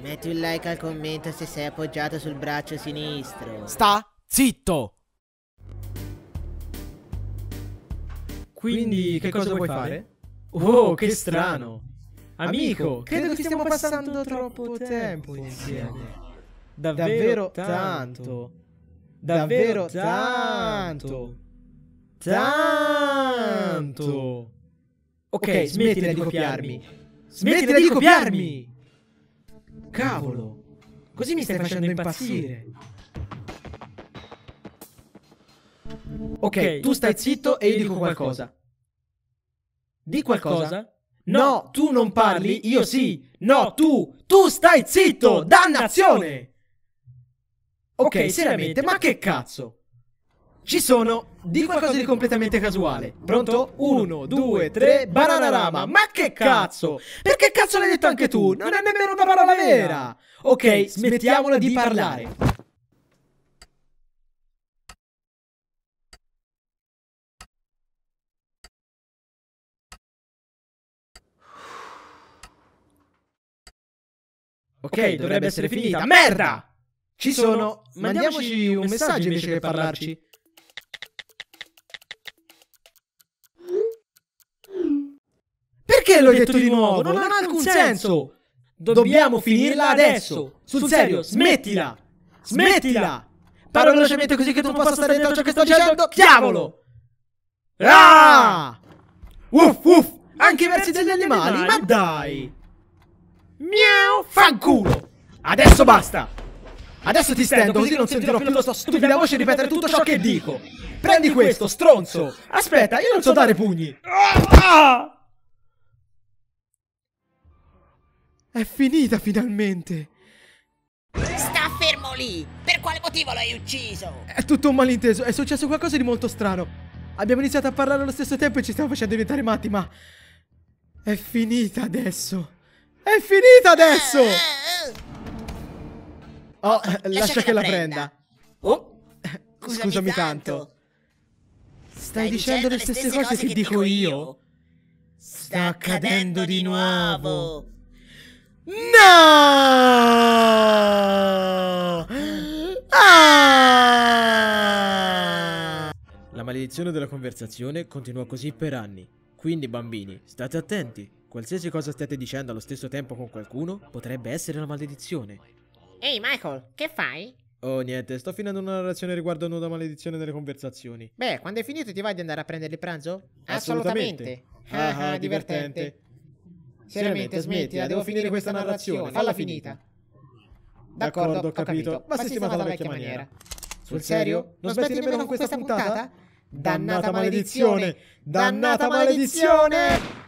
Metti un like al commento se sei appoggiato sul braccio sinistro. Sta zitto! Quindi che cosa vuoi fare? Oh, che strano! Amico, credo che stiamo passando troppo tempo insieme. Davvero tanto. Davvero tanto. Tanto. Ok, smettila di copiarmi. Smettila di copiarmi! Cavolo, così mi stai facendo impazzire. Ok, tu stai zitto e io dico qualcosa. Di qualcosa? No, tu non parli, io sì. No, tu stai zitto, dannazione! Ok, seriamente, ma che cazzo? Ci sono, di qualcosa di completamente casuale. Pronto? 1, 2, 3, Bananarama. Ma che cazzo? Perché cazzo l'hai detto anche tu? Non è nemmeno una parola vera. Ok, smettiamola di parlare. Ok, dovrebbe essere finita. Merda! Ci sono. Mandiamoci un messaggio invece che parlarci. Perché l'ho detto di nuovo? Non ha alcun senso. Dobbiamo finirla adesso. Sul serio, smettila. Smettila. Parlo velocemente così che tu possa stare dentro ciò che sto dicendo. Diavolo! Ah! Uff, uff! Anche i versi degli animali, ma dai! Miau, fanculo! Adesso basta! Adesso ti stendo così non sentirò più la tua stupida voce ripetere tutto ciò che dico! Prendi questo, stronzo! Aspetta, io non so dare pugni! Ah! È finita finalmente! Sta fermo lì! Per quale motivo l'hai ucciso? È tutto un malinteso, è successo qualcosa di molto strano. Abbiamo iniziato a parlare allo stesso tempo e ci stiamo facendo diventare matti, ma... è finita adesso! È finita adesso! Oh, lascia che la prenda. Oh, scusami tanto. Stai dicendo le stesse cose che dico io? Sta accadendo di nuovo. No! Ah! La maledizione della conversazione continuò così per anni. Quindi, bambini, state attenti. Qualsiasi cosa state dicendo allo stesso tempo con qualcuno potrebbe essere una maledizione. Ehi, Michael, che fai? Oh, niente, sto finendo una narrazione riguardo una maledizione delle conversazioni. Beh, quando è finito ti vai di andare a prendere il pranzo? Assolutamente. Ah, divertente. Seriamente, smettila, devo finire questa narrazione. Falla finita. D'accordo, ho capito. Ma sistemata alla vecchia maniera. Sul serio? Non smetti nemmeno con questa puntata? Dannata maledizione! Dannata maledizione!